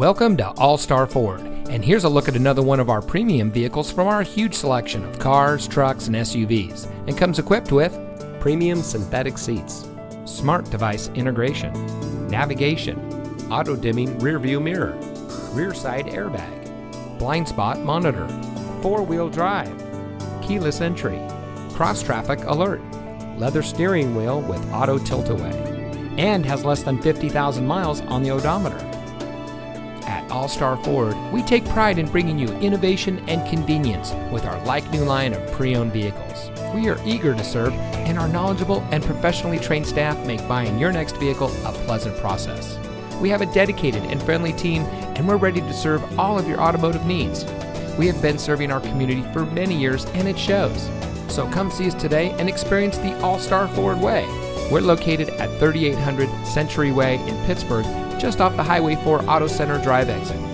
Welcome to All Star Ford, and here's a look at another one of our premium vehicles from our huge selection of cars, trucks, and SUVs, and comes equipped with premium synthetic seats, smart device integration, navigation, auto-dimming rear-view mirror, rear side airbag, blind spot monitor, four-wheel drive, keyless entry, cross-traffic alert, leather steering wheel with auto tilt-away, and has less than 50,000 miles on the odometer. At All Star Ford, we take pride in bringing you innovation and convenience with our like-new line of pre-owned vehicles. We are eager to serve, and our knowledgeable and professionally trained staff make buying your next vehicle a pleasant process. We have a dedicated and friendly team, and we're ready to serve all of your automotive needs. We have been serving our community for many years, and it shows. So come see us today and experience the All Star Ford way. We're located at 3800 Century Way in Pittsburgh, just off the Highway 4 Auto Center Drive exit.